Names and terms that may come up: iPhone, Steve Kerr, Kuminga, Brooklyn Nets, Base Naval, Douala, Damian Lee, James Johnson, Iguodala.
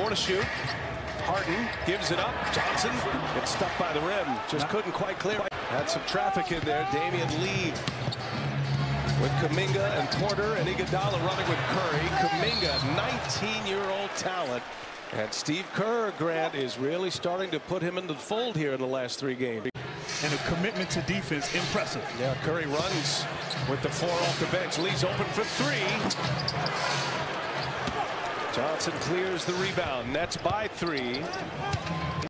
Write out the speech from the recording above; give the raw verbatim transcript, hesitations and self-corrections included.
four to shoot. Harden gives it up. Johnson gets stuck by the rim. Just couldn't quite clear. Had some traffic in there. Damian Lee with Kuminga and Porter and Iguodala running with Curry. Kuminga, nineteen-year-old talent. And Steve Kerr, Grant, is really starting to put him in the fold here in the last three games. And a commitment to defense, impressive. Yeah, Curry runs with the four off the bench. Lee's open for three. Johnson clears the rebound. Nets by three.